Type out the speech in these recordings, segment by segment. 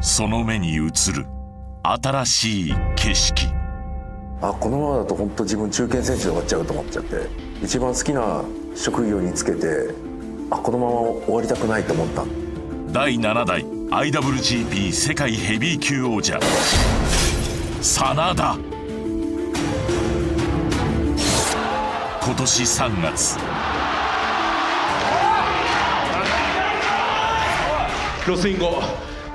その目に映る新しい景色。あ、このままだと本当自分中堅選手で終わっちゃうと思っちゃって、一番好きな職業につけて、あ、このまま終わりたくないと思った。第7代 IWGP 世界ヘビー級王者真田。今年3月、ロスインゴ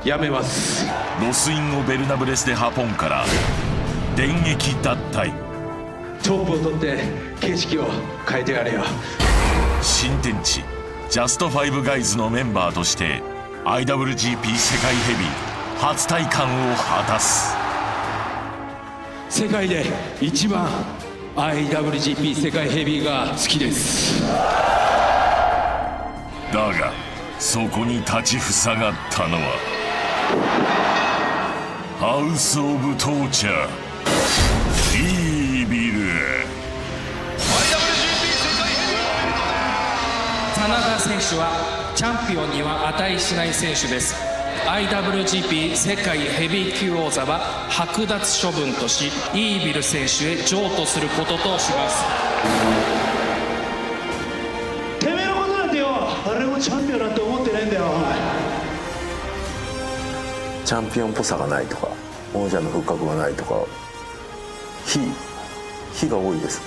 やめます。ロスインゴベルナブレスでハポンから電撃脱退。トップを取って景色を変えてやれよ。新天地ジャスト5ガイズのメンバーとして IWGP 世界ヘビー初体感を果たす。世界で一番 IWGP 世界ヘビーが好きです。だがそこに立ちふさがったのはハウス・オブ・トーチャーイービル。 IWGP 世界ヘビー真田選手はチャンピオンには値しない選手です。 IWGP 世界ヘビー級王座は剥奪処分とし、イービル選手へ譲渡することとします。誰もチャンピオンなんて思ってないんだよ。チャンピオンっぽさがないとか、王者の風格がないとか、非が多いですね。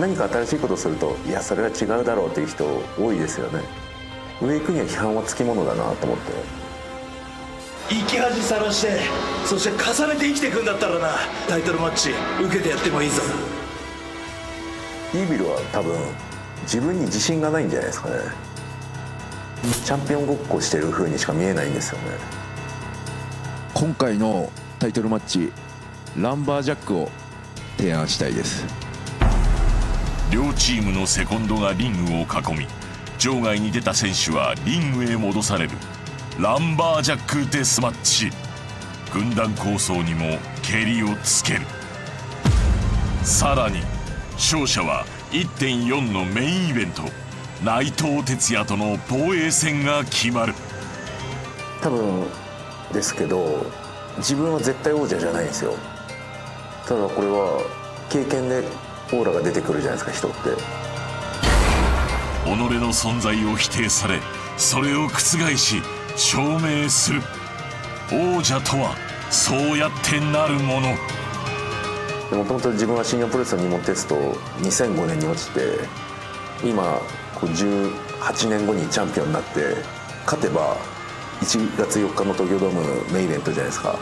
何か新しいことをすると、いやそれは違うだろうという人多いですよね。上行くには批判はつきものだなと思って、生き恥さらして、そして重ねて生きていくんだったらな、タイトルマッチ受けてやってもいいぞ。イービルは多分自分に自信がないんじゃないですかね。チャンピオンごっこしてる風にしか見えないんですよね。今回のタイトルマッチ、ランバージャックを提案したいです。両チームのセコンドがリングを囲み、場外に出た選手はリングへ戻されるランバージャックデスマッチ。軍団抗争にもけりをつける。さらに勝者は 1.4 のメインイベント内藤哲也との防衛戦が決まる。多分ですけど、自分は絶対王者じゃないんですよ。ただこれは経験でオーラが出てくるじゃないですか、人って。己の存在を否定され、それを覆し証明する。王者とはそうやってなるもの。もともと自分は新日本プロレスの入門テストを2005年に落ちて、今18年後にチャンピオンになって、勝てば1月4日の東京ドームのメインイベントじゃないですか。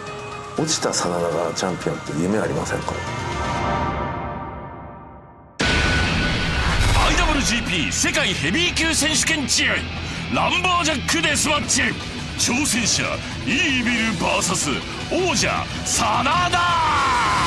落ちた真田がチャンピオンって夢ありませんか。 IWGP 世界ヘビー級選手権試合ランバージャックデスマッチ、挑戦者イービル VS 王者真田。